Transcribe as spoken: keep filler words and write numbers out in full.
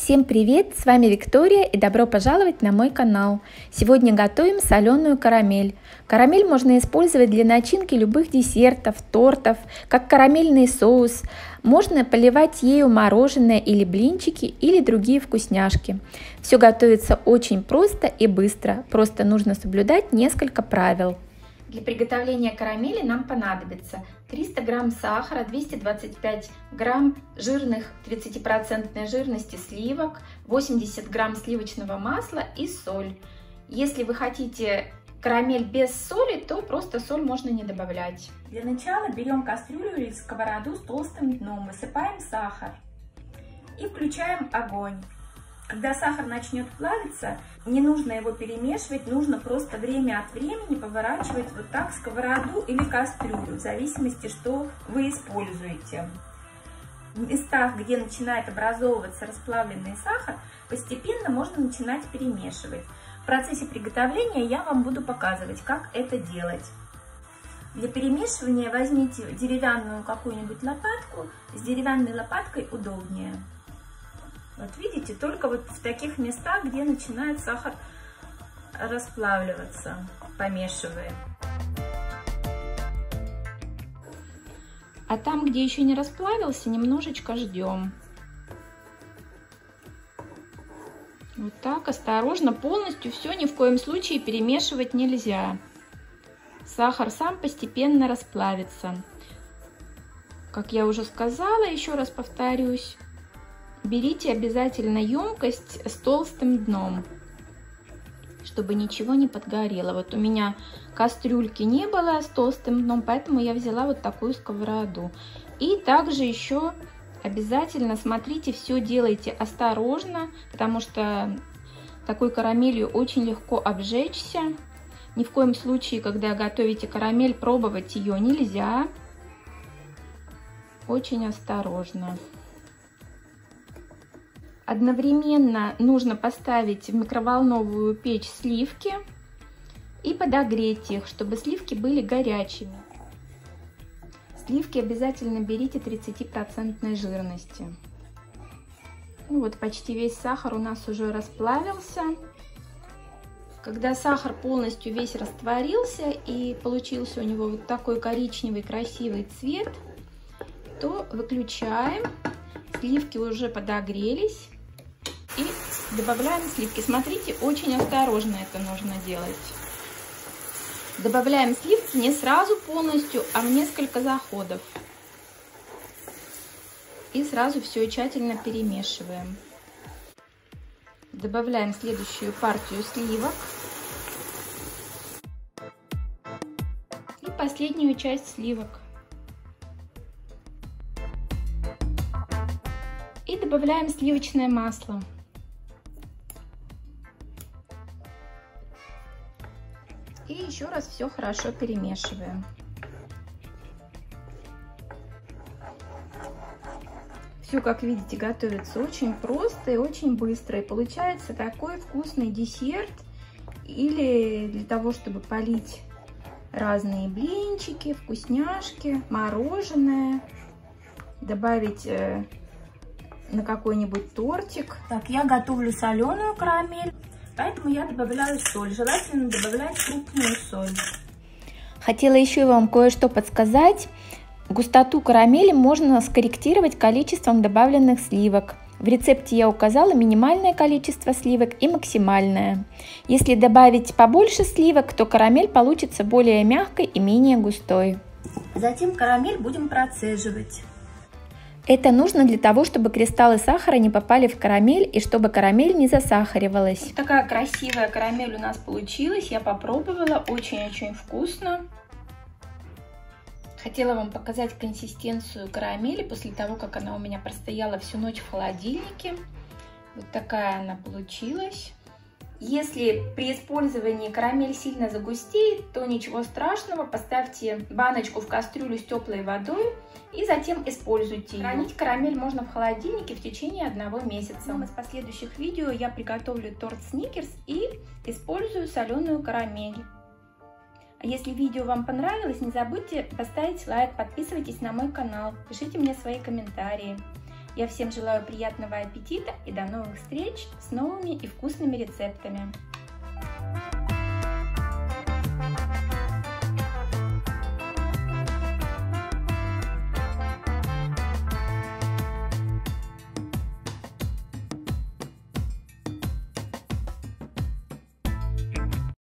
Всем привет! С вами Виктория и добро пожаловать на мой канал. Сегодня готовим соленую карамель. Карамель можно использовать для начинки любых десертов, тортов, как карамельный соус. Можно поливать ею мороженое или блинчики или другие вкусняшки. Все готовится очень просто и быстро, просто нужно соблюдать несколько правил. Для приготовления карамели нам понадобится триста грамм сахара, двести двадцать пять грамм жирных тридцати процентов жирности сливок, восемьдесят грамм сливочного масла и соль. Если вы хотите карамель без соли, то просто соль можно не добавлять. Для начала берем кастрюлю или сковороду с толстым дном, высыпаем сахар и включаем огонь. Когда сахар начнет плавиться, не нужно его перемешивать, нужно просто время от времени поворачивать вот так сковороду или кастрюлю, в зависимости, что вы используете. В местах, где начинает образовываться расплавленный сахар, постепенно можно начинать перемешивать. В процессе приготовления я вам буду показывать, как это делать. Для перемешивания возьмите деревянную какую-нибудь лопатку, с деревянной лопаткой удобнее. Вот видите, только вот в таких местах, где начинает сахар расплавливаться, помешиваем. А там, где еще не расплавился, немножечко ждем. Вот так, осторожно, полностью все ни в коем случае перемешивать нельзя. Сахар сам постепенно расплавится. Как я уже сказала, еще раз повторюсь. Берите обязательно емкость с толстым дном, чтобы ничего не подгорело. Вот у меня кастрюльки не было с толстым дном, поэтому я взяла вот такую сковороду. И также еще обязательно смотрите, все делайте осторожно, потому что такой карамелью очень легко обжечься. Ни в коем случае, когда готовите карамель, пробовать ее нельзя. Очень осторожно. Одновременно нужно поставить в микроволновую печь сливки и подогреть их, чтобы сливки были горячими. Сливки обязательно берите тридцати процентов жирности. Ну вот почти весь сахар у нас уже расплавился. Когда сахар полностью весь растворился и получился у него вот такой коричневый красивый цвет, то выключаем. Сливки уже подогрелись. И добавляем сливки. Смотрите, очень осторожно это нужно делать. Добавляем сливки не сразу полностью, а в несколько заходов. И сразу все тщательно перемешиваем. Добавляем следующую партию сливок. И последнюю часть сливок. И добавляем сливочное масло. И еще раз все хорошо перемешиваем. Все, как видите, готовится очень просто и очень быстро. И получается такой вкусный десерт. Или для того, чтобы полить разные блинчики, вкусняшки, мороженое. Добавить на какой-нибудь тортик. Так, я готовлю соленую карамель, поэтому я добавляю соль. Желательно добавлять крупную соль. Хотела еще вам кое-что подсказать. Густоту карамели можно скорректировать количеством добавленных сливок. В рецепте я указала минимальное количество сливок и максимальное. Если добавить побольше сливок, то карамель получится более мягкой и менее густой. Затем карамель будем процеживать. Это нужно для того, чтобы кристаллы сахара не попали в карамель и чтобы карамель не засахаривалась. Вот такая красивая карамель у нас получилась. Я попробовала. Очень-очень вкусно. Хотела вам показать консистенцию карамели после того, как она у меня простояла всю ночь в холодильнике. Вот такая она получилась. Если при использовании карамель сильно загустеет, то ничего страшного, поставьте баночку в кастрюлю с теплой водой и затем используйте ее. Хранить карамель можно в холодильнике в течение одного месяца. В одном из последующих видео я приготовлю торт Сникерс и использую соленую карамель. Если видео вам понравилось, не забудьте поставить лайк, подписывайтесь на мой канал, пишите мне свои комментарии. Я всем желаю приятного аппетита и до новых встреч с новыми и вкусными рецептами!